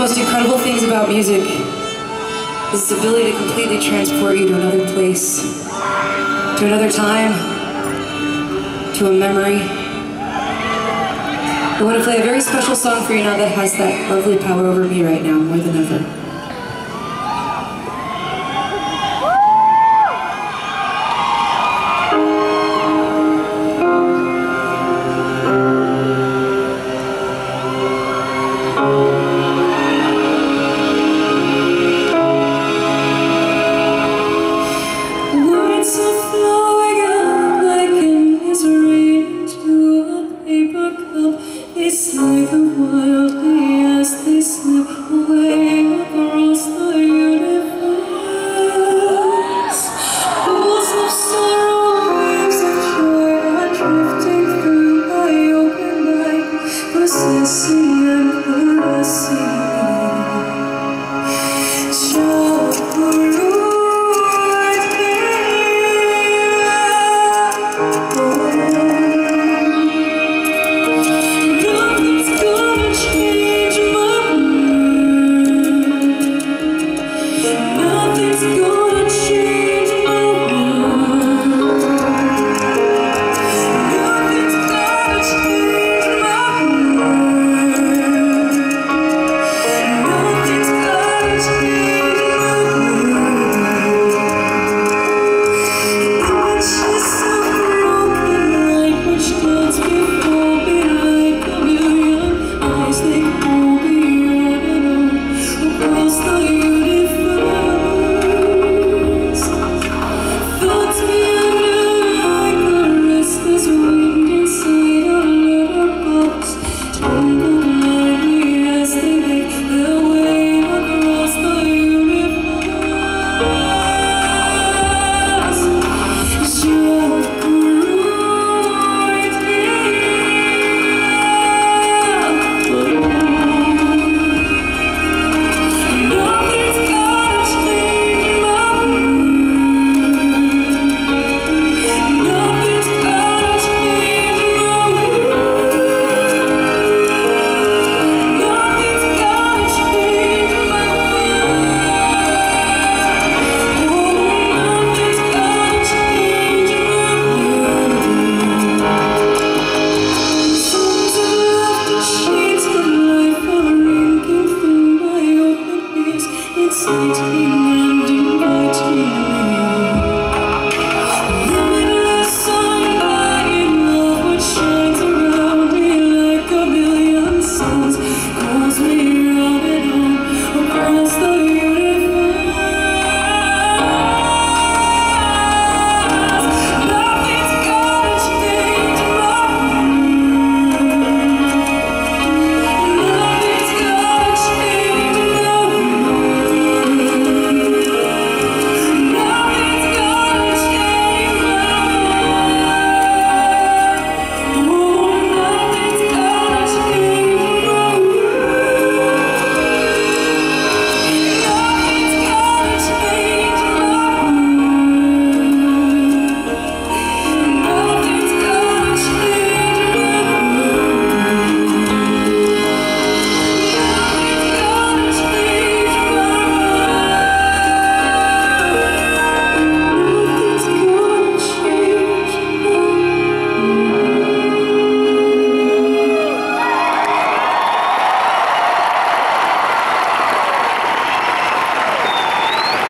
most incredible things about music is its ability to completely transport you to another place, to another time, to a memory. I want to play a very special song for you now that has that lovely power over me right now, more than ever. It's like the wild bee as they slip away across the universe.